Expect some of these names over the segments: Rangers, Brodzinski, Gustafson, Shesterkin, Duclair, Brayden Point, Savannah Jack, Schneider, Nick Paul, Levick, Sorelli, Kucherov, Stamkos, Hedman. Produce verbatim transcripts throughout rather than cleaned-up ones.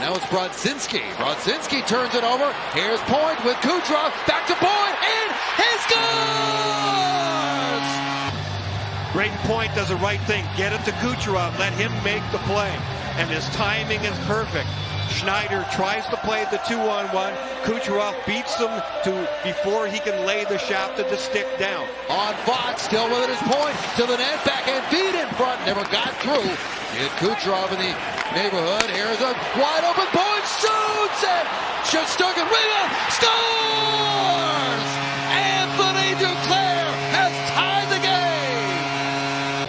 Now it's Brodzinski. Brodzinski turns it over. Here's Point with Kucherov. Back to Point. And he scores! Brayden Point does the right thing. Get it to Kucherov. Let him make the play. And his timing is perfect. Schneider tries to play the two-on-one. Kucherov beats him to before he can lay the shot to the stick down. On Fox, still with it is Point to the net, backhand feed in front, never got through. Hit Kucherov in the neighborhood. Here's a wide open Point, shoots it. Shesterkin rebound, scores! Anthony Duclair has tied the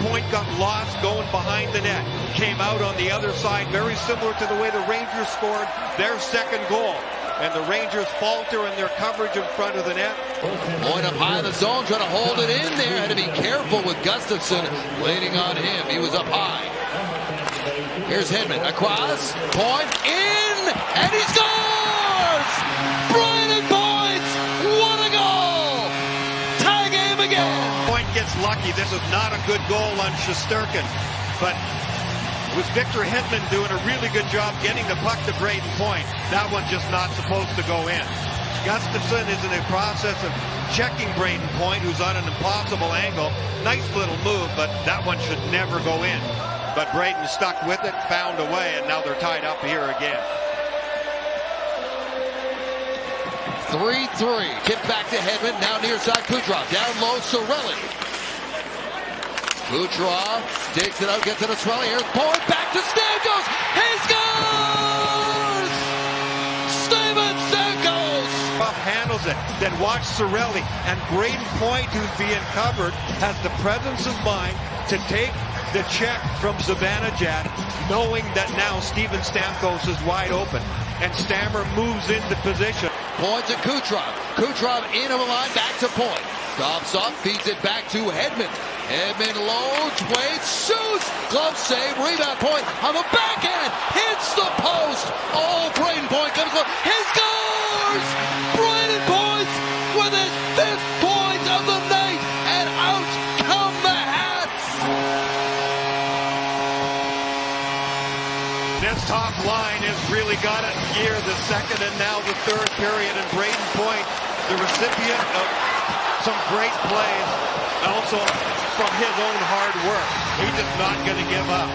game. Point got lost going behind the net. Came out on the other side, very similar to the way the Rangers scored their second goal. And the Rangers falter in their coverage in front of the net. Point up high in the zone, trying to hold it in there. Had to be careful with Gustafson waiting on him. He was up high. Here's Hedman, across, Point, in, and he scores! Brayden Point, what a goal! Tie game again! Point gets lucky. This is not a good goal on Shesterkin, but with Victor Hedman doing a really good job getting the puck to Brayden Point. That one's just not supposed to go in. Gustafson is in the process of checking Brayden Point, who's on an impossible angle. Nice little move, but that one should never go in. But Brayden stuck with it, found a way, and now they're tied up here again. three three. Kick back to Hedman, now near side Kucherov. Down low, Sorelli. Kucherov digs it out, gets it to Sorelli. Here's Point, back to Stamkos. He scores! Steven Stamkos! Kucherov handles it, then watch Sorelli. And Brayden Point, who's being covered, has the presence of mind to take the check from Savannah Jack, knowing that now Steven Stamkos is wide open. And Stammer moves into position. Point to Kucherov. Kucherov into the line, back to Point. Stops up, feeds it back to Hedman. Hedman loads, waits, shoots, glove save, rebound Point on the backhand, hits the post. Oh, Brayden Point comes up, he scores! Brayden Point with his fifth point of the night, and out come the Hats. This top line has really got it here, the second and now the third period, and Brayden Point, the recipient of some great plays, also from his own hard work. He's just not going to give up.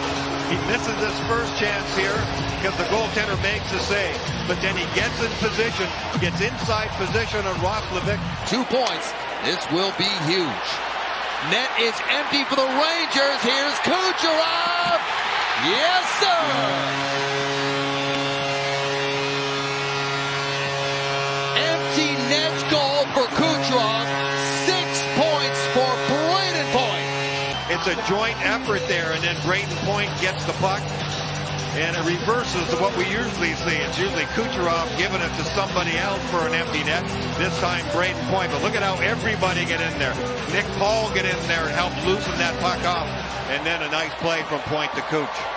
He misses his first chance here because the goaltender makes a save. But then he gets in position, gets inside position on Levick. Two points. This will be huge. Net is empty for the Rangers. Here's Kucherov. Yes, sir. It's a joint effort there, and then Brayden Point gets the puck, and it reverses to what we usually see. It's usually Kucherov giving it to somebody else for an empty net. This time, Brayden Point. But look at how everybody get in there. Nick Paul get in there and help loosen that puck off, and then a nice play from Point to Kuch.